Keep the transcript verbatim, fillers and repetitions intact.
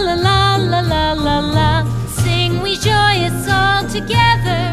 la la la la la la la. Sing we joyous all together.